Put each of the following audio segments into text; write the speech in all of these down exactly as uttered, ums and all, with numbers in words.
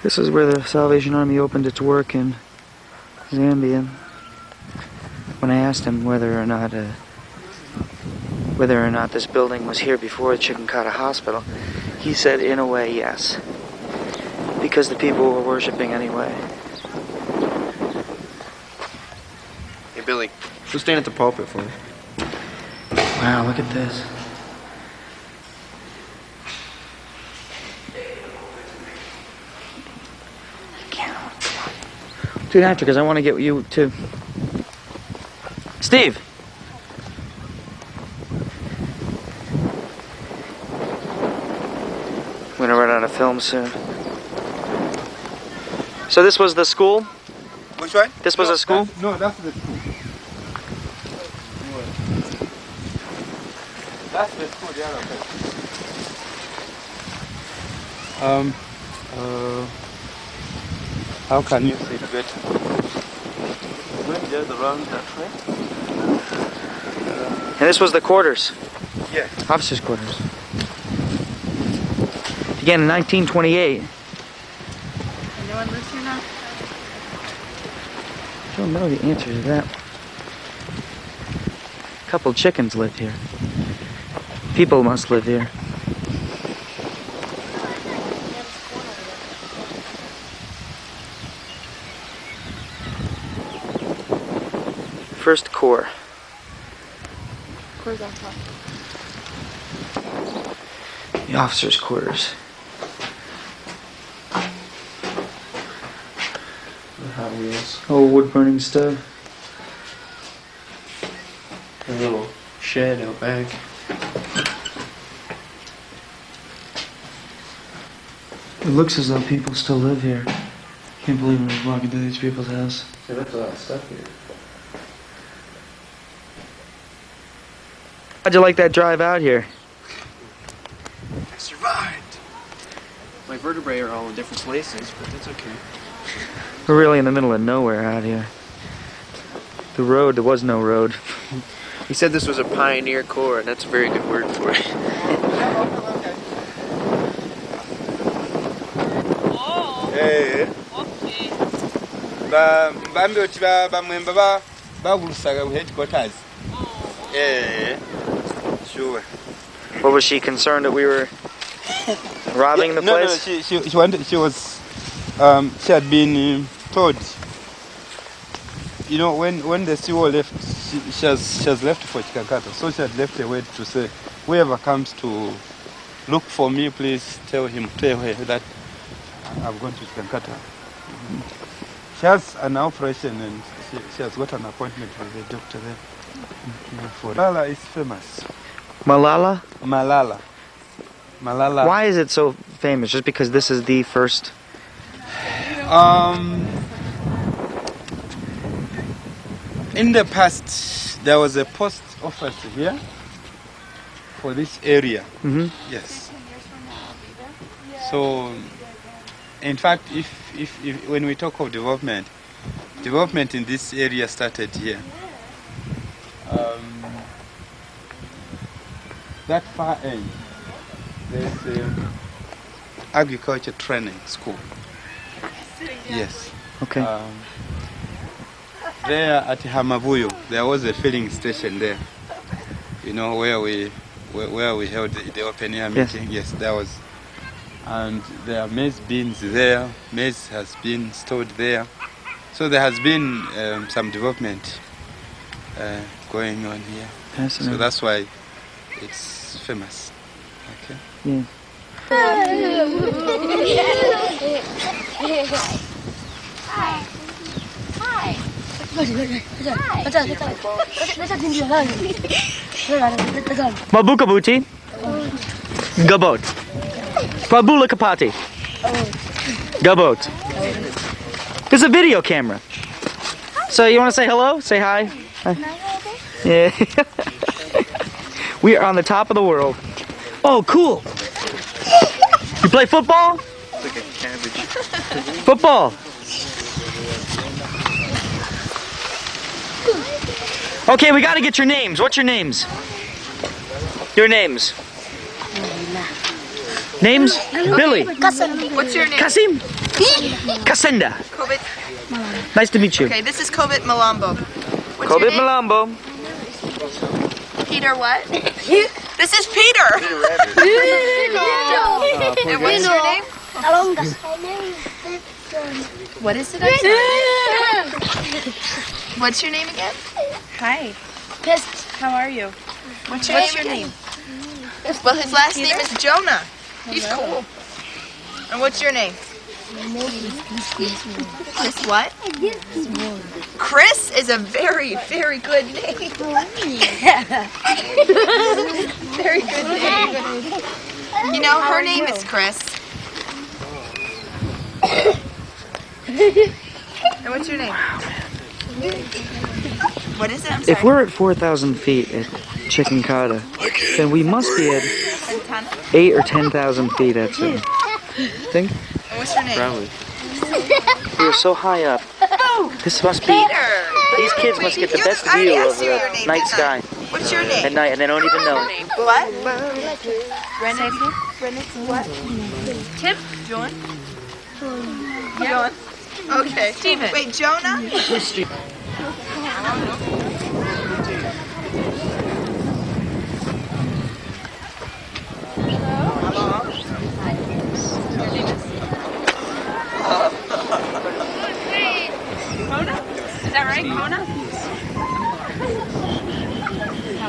This is where the Salvation Army opened its work in Zambia. When I asked him whether or not uh, whether or not this building was here before the Chikankata Hospital, he said, in a way, yes, because the people were worshiping anyway. Hey, Billy, just stand at the pulpit for me. Wow, look at this. Do that because I want to get you too. Steve! I'm going to run out of film soon. So this was the school? Which way? This was no, a school? That, no, that's the school. That's the school, yeah, okay. Um, uh... How can you see it? Just around that way. And this was the quarters? Yeah. Officers' quarters. Again, in nineteen twenty-eight. Anyone lives here now? I don't know the answer to that. A couple chickens live here. People must live here. First Corps. Corps on top. The officers' quarters. The Hot Wheels. Oh, wood burning stove. A little shed out back. It looks as though people still live here. Can't believe we're walking through these people's house. Yeah, that's a lot of stuff here. How'd you like that drive out here? I survived. My vertebrae are all in different places, but that's okay. We're really in the middle of nowhere out here. The road, there was no road. He said this was a Pioneer Corps, and that's a very good word for it. Oh, okay. Hey. What was she concerned that we were robbing yeah, the no, place? No, no, she, she, she, wanted, she was, um, she had been um, told, you know, when, when the C O left, she, she, has, she has left for Chikankata, so she had left a word to say, whoever comes to look for me, please tell him, tell her that I've gone to Chikankata. Mm-hmm. She has an operation and she, she has got an appointment with the doctor there. Mm-hmm. Malala is famous. Malala? Malala. Malala. Why is it so famous? Just because this is the first? Um, in the past, there was a post office here for this area. Mm-hmm. Yes. So, in fact, if, if if when we talk of development, development in this area started here. Um, that far end, there's an agriculture training school. Yes. Okay. Um, there at Hamavuyo, there was a filling station there, you know, where we where, where we held the, the open air meeting. Yes, yes, there was. And there are maize beans there. Maize has been stored there. So there has been um, some development uh, going on here. Personally. So that's why it's famous. Okay. Yeah. Hi. Hi. Mabuka Buti. Gabot. Babula Kapati. Gabot. There's a video camera. So you want to say hello? Say hi. Hi. Yeah. We are on the top of the world. Oh, cool. You play football? It's like a cabbage. Football. Okay, we gotta get your names. What's your names? Your names. Names? Okay. Billy. Kasenda. What's your name? Kasim. Kasenda. Kobit. Nice to meet you. Okay, this is Kobit Malambo. What's Kobit Malambo. Peter what? This is Peter. Peter Rabbit. Peter. And what's your name? Alonga. What is it? What's your name again? Hi. Pissed. How are you? What's your, what's name, your name? Well, his last Peter? Name is Jonah. He's cool. And what's your name? Chris what? Chris is a very, very good name. Very good name. You know, her name is Chris. And what's your name? What is it? I'm sorry. If we're at four thousand feet at Chikankata, then we must be at eight or ten thousand feet at some think. What's your name? Probably. We are so high up. This must be. These kids must get the best view of the night sky. What's your name? At night, and they don't even know. What? Renee? Renee? What? Tim? John? John? Okay. Steven. Wait, Jonah? Mona? How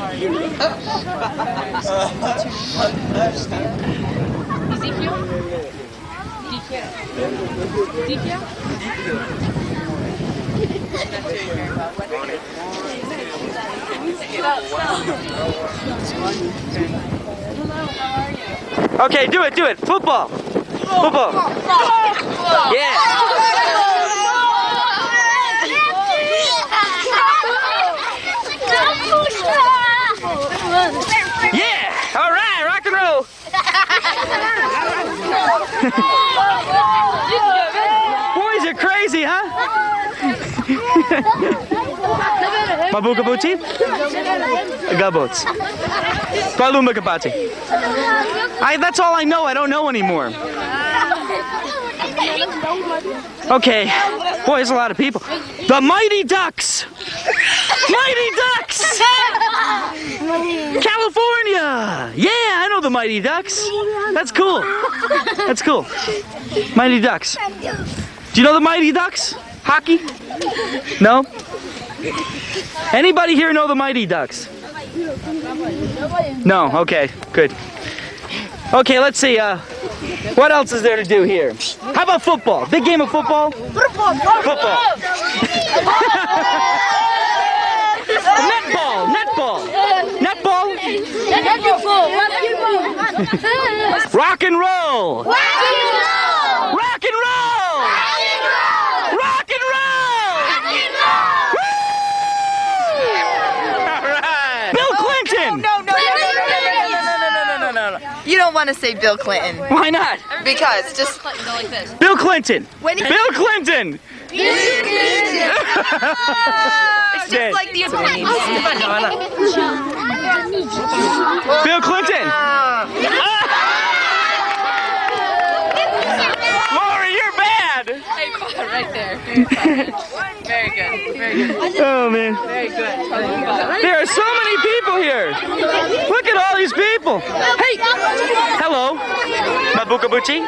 are you? Ezekiel? Ezekiel? Hello, okay, do it, do it. Football. Football. Yeah. Yeah! All right, rock and roll. Boys are crazy, huh? Babuka Buti, Gabots, Palumba Kapati. I that's all I know. I don't know anymore. Okay, boy, there's a lot of people. The Mighty Ducks. Mighty Ducks. California! Yeah, I know the Mighty Ducks. That's cool. That's cool. Mighty Ducks. Do you know the Mighty Ducks? Hockey? No? Anybody here know the Mighty Ducks? No, okay, good. Okay, let's see. Uh, what else is there to do here? How about football? Big game of football? Football! Football! Netball! Netball! Netball? Netball. Rock and roll. Rock and roll. Rock and roll. Rock and roll. All right. Bill Clinton. No, no, no, no, no, no, no, no, no, no, no. You don't want to say Bill Clinton. Why not? Because just Bill Clinton. Bill Clinton. It's just like the Americans. Bill Clinton! Laura, you're bad! right there. Very good. Very good. Oh man. Very good. There are so many people here. Look at all these people. Hey. Hello. Mabukabuchi.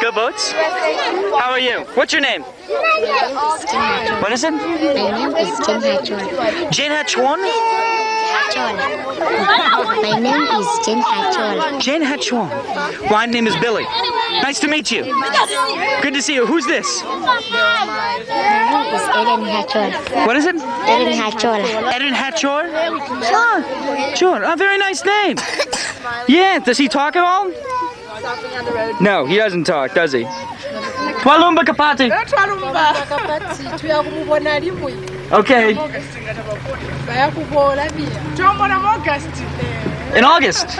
Good boats. How are you? What's your name? What is it? My name is Jin Hachon. Jin Hachon? My name is Jane Hachon. Jane Hachon. My name is Billy. Nice to meet you. Good to see you. Who's this? My name is Eden Hachon. What is it? Eden Hachon. Eden Hachon? Sure. Sure. Oh, very nice name. Yeah, does he talk at all? No, he doesn't talk, does he? Twalumba Kapati. Okay. In August.